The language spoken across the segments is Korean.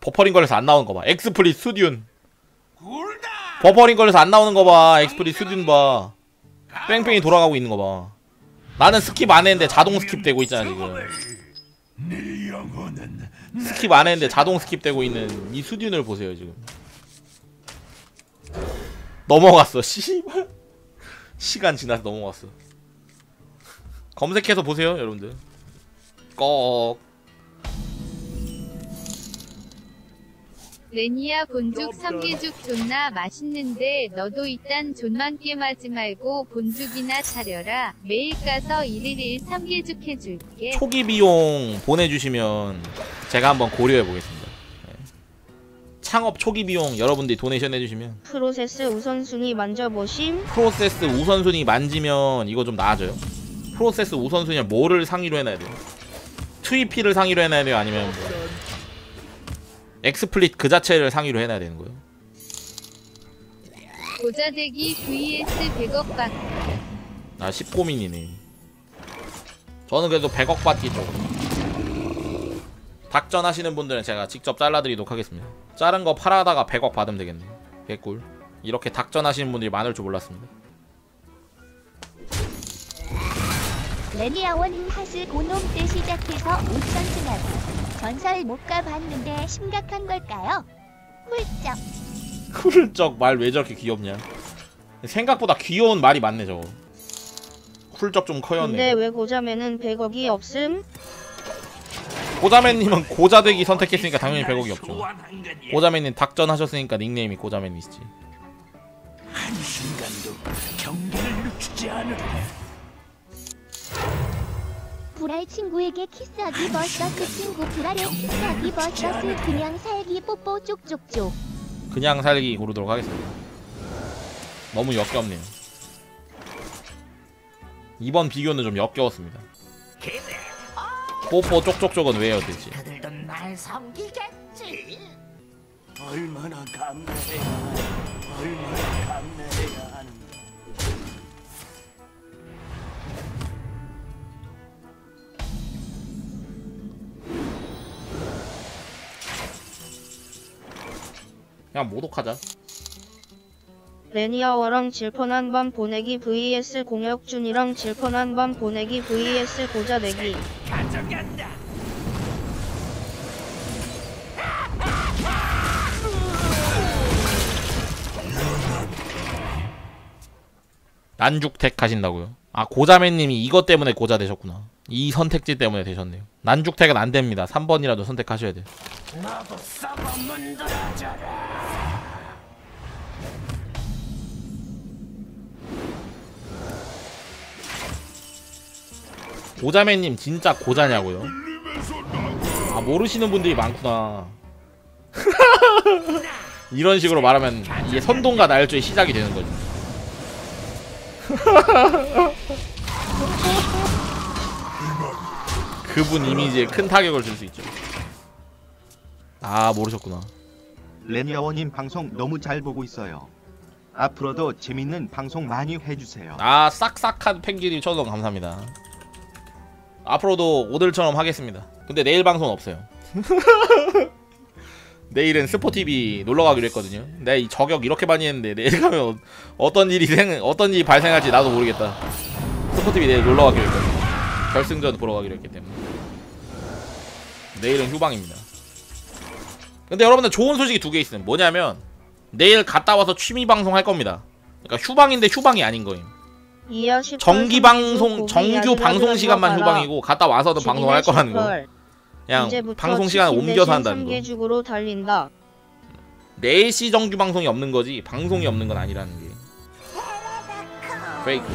버퍼링 걸려서 안 나오는 거 봐. 엑스프리 수듐. 버퍼링 걸려서 안 나오는 거 봐. 엑스프리 수듐 봐. 뺑뺑이 돌아가고 있는 거 봐. 나는 스킵 안 했는데 자동 스킵 되고 있잖아 지금. 스킵 안 했는데 자동 스킵 되고 있는 이 수듐을 보세요 지금. 넘어갔어. 씨발. 시간 지나서 넘어갔어. 검색해서 보세요 여러분들. 꺽. 레니아 본죽 삼계죽 존나 맛있는데 너도 일단 존만 깨마지 말고 본죽이나 차려라. 매일 가서 일일일 삼계죽 해줄게. 초기 비용 보내주시면 제가 한번 고려해 보겠습니다. 네. 창업 초기 비용 여러분들이 도네이션 해주시면. 프로세스 우선순위 만져보심. 프로세스 우선순위 만지면 이거 좀 나아져요. 프로세스 우선순위는 뭐를 상위로 해놔야 돼요? 트위피를 상위로 해놔야 돼요? 아니면 뭐 엑스플릿 그 자체를 상위로 해놔야 되는 거예요. 고자대기 vs 100억 받기. 아, 10고민이네. 저는 그래도 100억 받기 쪽. 닥전 하시는 분들은 제가 직접 잘라드리도록 하겠습니다. 자른 거 팔아다가 100억 받으면 되겠네. 개꿀. 이렇게 닥전 하시는 분들이 많을 줄 몰랐습니다. 레니아워는 하스고놈 때 시작해서 5천승하고 전설 못가 봤는데 심각한 걸까요? 훌쩍. 훌쩍 말 왜 저렇게 귀엽냐? 생각보다 귀여운 말이 많네 저거. 훌쩍 좀 커였네. 근데 왜 고자맨은 100억이 없음? 고자맨님은 고자되기 선택했으니까 당연히 100억이 없죠. 고자맨님 닥전하셨으니까 닉네임이 고자맨이시지. 한순간도 경계를 늦추지 않으려. 불알 친구에게 키스하기 버서스 친구 불알에 키스하기 버서스 그냥 살기 뽀뽀 쪽쪽쪽. 그냥 살기 고르도록 하겠습니다. 너무 역겹네요. 이번 비교는 좀 역겨웠습니다. 뽀뽀 쪽쪽쪽은 왜 해야 되지? 얼마나 감내해야 얼마나 감내해야 하는가. 그냥 모독하자. 레니아워랑 질펀한 밤 보내기 vs 공혁준이랑 질펀한 밤 보내기 vs 고자내기. 난죽택 하신다고요? 아, 고자매님이 이것 때문에 고자 되셨구나. 이 선택지 때문에 되셨네요. 난죽택은 안됩니다. 3번이라도 선택하셔야 돼요. 나도 고자매님 진짜 고자냐고요? 아, 모르시는 분들이 많구나. 이런 식으로 말하면 이게 선동과 날조의 시작이 되는 거죠. 그분 이미지에 큰 타격을 줄 수 있죠. 아, 모르셨구나. 레니아워님 방송 너무 잘 보고 있어요. 앞으로도 재밌는 방송 많이 해주세요. 아, 싹싹한 펭귄이 쳐서 감사합니다. 앞으로도 오늘처럼 하겠습니다. 근데 내일 방송 없어요. 내일은 스포티비 놀러가기로 했거든요. 내가 이 저격 이렇게 많이 했는데 내일 가면 어떤 일이 발생할지 나도 모르겠다. 스포티비 내일 놀러가기로 했거든요. 결승전 보러 가기로 했기 때문에 내일은 휴방입니다. 근데 여러분들 좋은 소식이 두 개 있어요. 뭐냐면 내일 갔다 와서 취미 방송 할 겁니다. 그러니까 휴방인데 휴방이 아닌 거임. 정기 방송, 정규 방송 시간만 휴방이고 갔다 와서도 방송을 할 거라는 거. 그냥 방송 시간 옮겨서 한다는 거. 4시 정규 방송이 없는 거지 방송이 없는 건 아니라는 게. 페이크.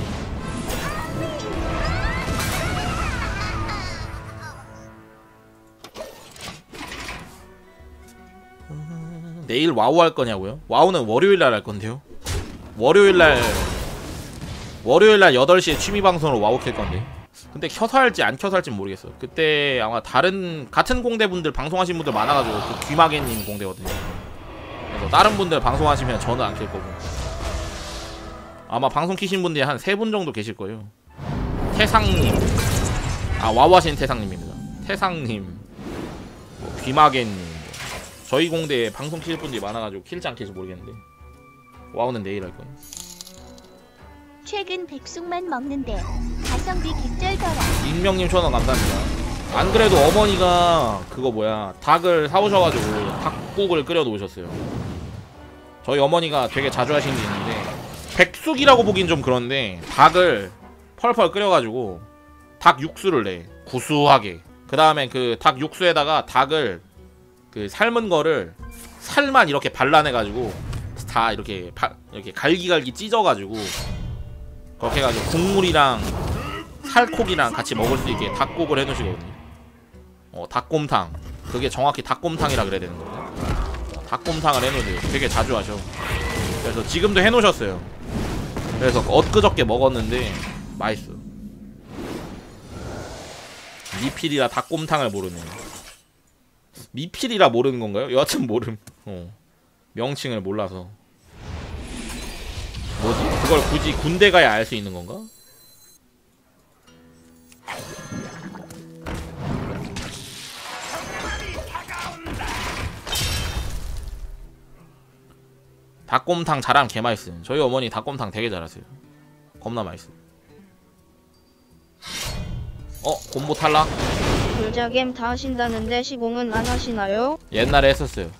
내일 와우 할 거냐고요? 와우는 월요일 날 할 건데요. 월요일날 8시에 취미방송으로 와우 켤 건데 근데 켜서 할지 안 켜서 할지 모르겠어. 그때 아마 다른 같은 공대분들 방송하신 분들 많아가지고 그 귀마개님 공대거든요. 그래서 다른 분들 방송하시면 저는 안 켤 거고 아마 방송 키신 분들이 한 3분 정도 계실 거예요. 태상님, 아 와우 하신 태상님입니다. 태상님, 뭐 귀마개님, 저희 공대에 방송 키실 분들이 많아가지고 킬지 안 킬지 모르겠는데 와우는 내일 할거야. 최근 백숙만 먹는데 가성비 개쩔더라. 임명님 1000원 감사합니다. 안그래도 어머니가 그거 뭐야 닭을 사오셔가지고 닭국을 끓여 놓으셨어요. 저희 어머니가 되게 자주 하시는 게 있는데 백숙이라고 보긴 좀 그런데 닭을 펄펄 끓여가지고 닭 육수를 내 구수하게. 그 다음에 그 닭 육수에다가 닭을 그 삶은 거를 살만 이렇게 발라내가지고 다 이렇게 이렇게 갈기갈기 찢어가지고 그렇게 해가지고 국물이랑 살코기랑 같이 먹을 수 있게 닭국을 해놓으시거든요. 닭곰탕. 그게 정확히 닭곰탕이라 그래야 되는 거예요. 닭곰탕을 해놓으세요. 되게 자주 하셔. 그래서 지금도 해놓으셨어요. 그래서 엊그저께 먹었는데 맛있어. 미필이라 닭곰탕을 모르네. 미필이라 모르는 건가요? 여하튼 모름. 명칭을 몰라서. 뭐지? 그걸 굳이 군대 가야 알 수 있는 건가? 닭곰탕 잘하면 개맛있어요. 저희 어머니 닭곰탕 되게 잘하세요. 겁나 맛있어요. 곰보 탈락? 불자겜 다 하신다는데 시공은 안 하시나요? 옛날에 했었어요.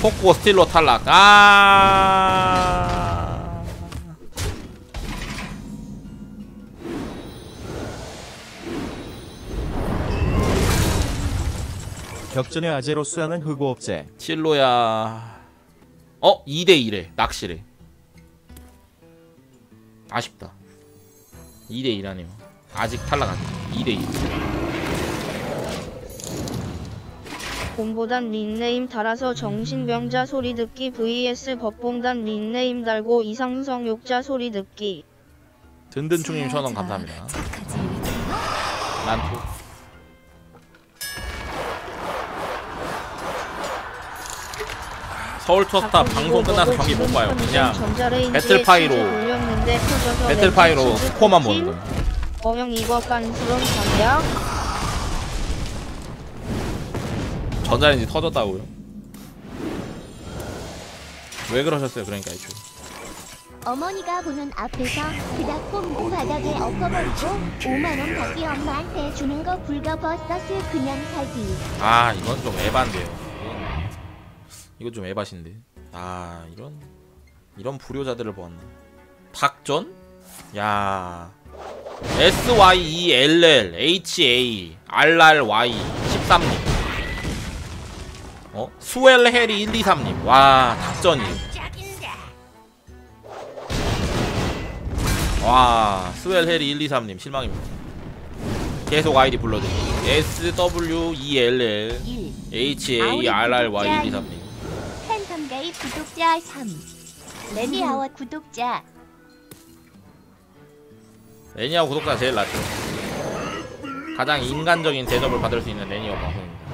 폭고 스틸로 탈락. 격전의 아재로스 하는 흑오업체 칠로야. 2대2래 낚시래. 아쉽다. 2대2라네요. 아직 탈락 안돼. 2대2. 곰보단 닉네임 달아서 정신병자 소리 듣기 vs 법봉단 닉네임 달고 이상성욕자 소리 듣기. 든든충님 1000원 감사합니다. 난투. 서울 투어스타 방송 끝나서 경기 못 봐요. 그냥 배틀파이로 스코어만 보는 거예요. 어영 이거 깐스러운 전략? 전자레인지 터졌다고요? 왜 그러셨어요? 그러니까 애초에. 어머니가 보는 앞에서 그닥 꼼꼼 바닥에 엎어버리고 5만원 받기 엄마한테 주는 거 굴겨버서스 그냥 사기. 이건 좀 에반데요. 이거 좀 에바신데. 이런 불효자들을 보았네. 닭전? 야 SYELLHARRY 13님. 수엘해리 123님. 와 닭전이. 와 수엘해리 123님 실망입니다. 계속 아이디 불러드릴게요. SWELLHARRY 123님. 팬선가입 구독자 3. 레니아워 구독자. 레니아워 구독자 제일 낫죠. 가장 인간적인 대접을 받을 수 있는 레니아워 방송입니다.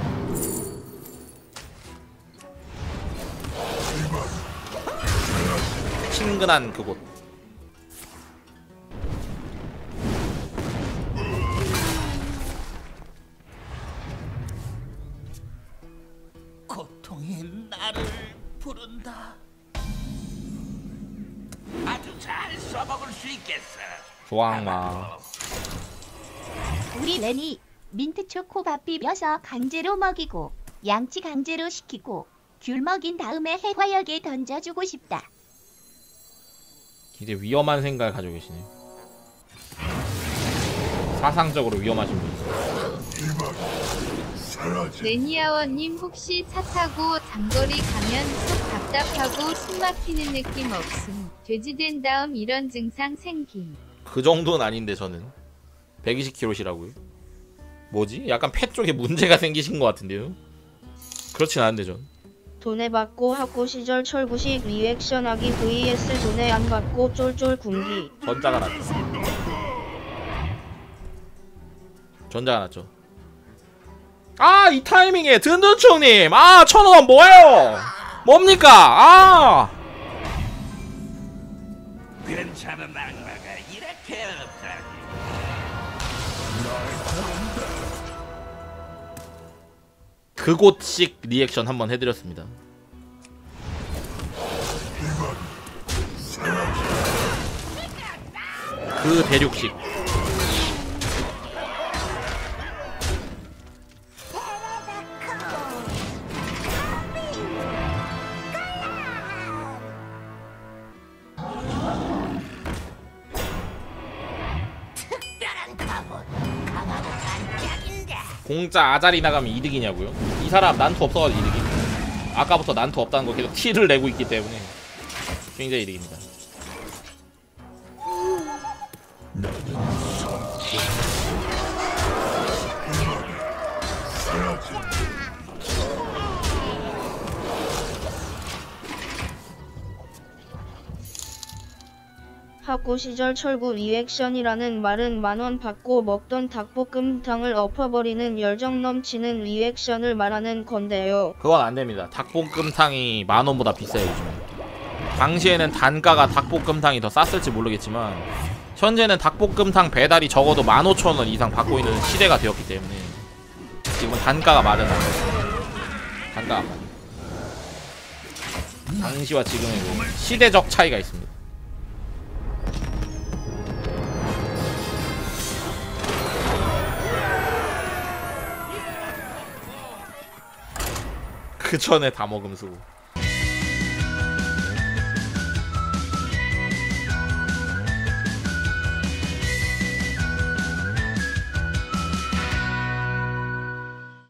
친근한 그곳. 고통의 나를 부른다. 아주 잘 써먹을 수 있겠어. 좋아마. 우리 레니 민트 초코밥 비벼서 강제로 먹이고 양치 강제로 시키고 귤 먹인 다음에 해화역에 던져주고 싶다. 이제 위험한 생각을 가지고 계시네. 사상적으로 위험하신 분. 레니아워님 혹시 차 타고 장거리 가면 속 답답하고 숨 막히는 느낌 없음. 돼지된 다음 이런 증상 생김. 그 정도는 아닌데 저는 120km시라고요? 뭐지? 약간 폐 쪽에 문제가 생기신 것 같은데요? 그렇진 않은데 전. 돈에 받고 학고 시절 철구식 리액션하기 vs 돈에 안 받고 쫄쫄 굶기. 전자가 났죠. 이 타이밍에 든든충님 1000원 뭐예요? 뭡니까? 괜찮은 악마가 이렇게 없다니. 그곳식 리액션 한번 해드렸습니다. 그 대륙식. 공짜 아자리 나가면 이득이냐고요? 이 사람 난투 없어가지고 이득이. 아까부터 난투 없다는 거 계속 티를 내고 있기 때문에 굉장히 이득입니다. 학고 시절 철구 리액션이라는 말은 만원 받고 먹던 닭볶음탕을 엎어버리는 열정 넘치는 리액션을 말하는 건데요. 그건 안됩니다. 닭볶음탕이 만원보다 비싸요 요즘. 당시에는 단가가 닭볶음탕이 더 쌌을지 모르겠지만 현재는 닭볶음탕 배달이 적어도 15,000원 이상 받고 있는 시대가 되었기 때문에 지금 단가가 맞은 거예요. 단가가 맞아요. 당시와 지금의 시대적 차이가 있습니다. 그 전에 다 먹음수고.